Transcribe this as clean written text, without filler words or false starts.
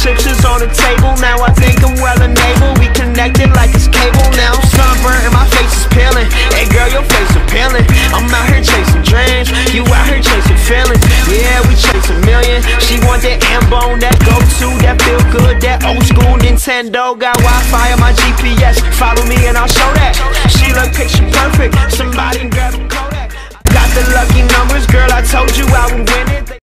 chips is on the table. Now I think I'm well enabled. We connected like it's cable. Now I'm sunburned and my face is peeling. Hey girl, your face appealing. I'm out here chasing dreams, you out here chasing feelings. Yeah, we chase a million. She want that M-Bone, that go-to, that feel good, that old school Nintendo. Got Wi-Fi on my GPS. Follow me and I'll show that. She look picture perfect. Somebody grab a Kodak. Got the lucky numbers, girl. I told you I would win it.